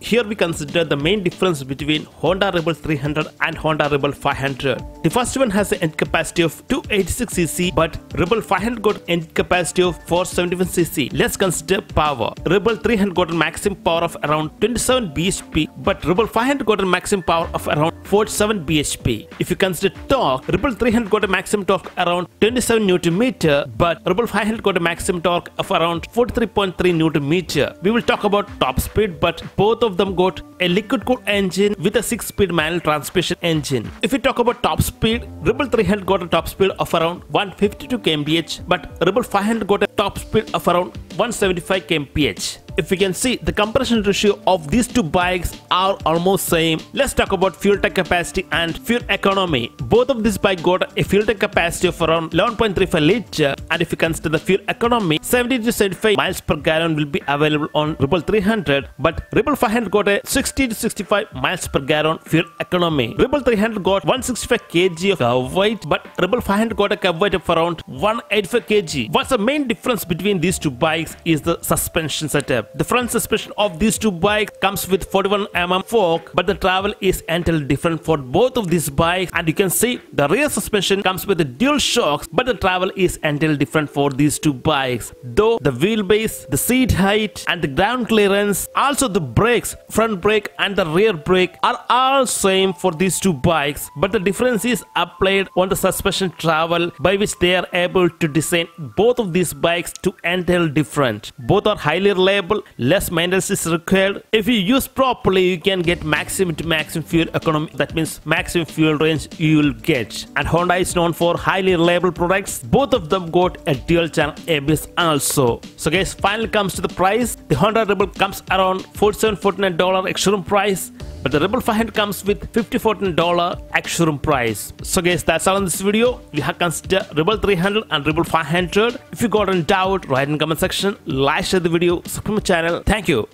Here we consider the main difference between Honda Rebel 300 and Honda Rebel 500. The first one has an engine capacity of 286cc, but Rebel 500 got an engine capacity of 471cc. Let's consider power. Rebel 300 got a maximum power of around 27 bhp, but Rebel 500 got a maximum power of around 47 bhp. If you consider torque, Rebel 300 got a maximum torque around 27 Nm, but Rebel 500 got a maximum torque of around 43.3 Nm. We will talk about top speed, but both of them got a liquid-cooled engine with a 6-speed manual transmission engine. If we talk about top speed, Rebel 300 got a top speed of around 152 kmph, but Rebel 500 got a top speed of around 175 kmph. If we can see, the compression ratio of these two bikes are almost same. Let's talk about fuel tank capacity and fuel economy. Both of these bikes got a fuel tank capacity of around 11.35 litre, and if you consider the fuel economy, 70 to 75 miles per gallon will be available on Rebel 300, but Rebel 500 got a 60 to 65 miles per gallon fuel economy. Rebel 300 got 165 kg of curve weight, but Rebel 500 got a curve weight of around 185 kg. What's the main difference between these two bikes is the suspension setup. The front suspension of these two bikes comes with 41mm fork, but the travel is entirely different for both of these bikes, and you can see the rear suspension comes with the dual shocks, but the travel is entirely different for these two bikes. Though the wheelbase, the seat height and the ground clearance, also the brakes, front brake and the rear brake are all same for these two bikes, but the difference is applied on the suspension travel, by which they are able to design both of these bikes to entirely different. Both are highly reliable, less maintenance is required. If you use properly, you can get maximum to maximum fuel economy, that means maximum fuel range you will get. And Honda is known for highly reliable products. Both of them got a dual channel ABS also. So guys, finally comes to the price. The Honda Rebel comes around $47.49 ex-showroom price, but the Rebel 500 comes with $50.49 ex-showroom price. So guys, that's all in this video. You have considered Rebel 300 and Rebel 500. If you got any doubt, write in the comment section, like, share the video, subscribe to my channel. Thank you.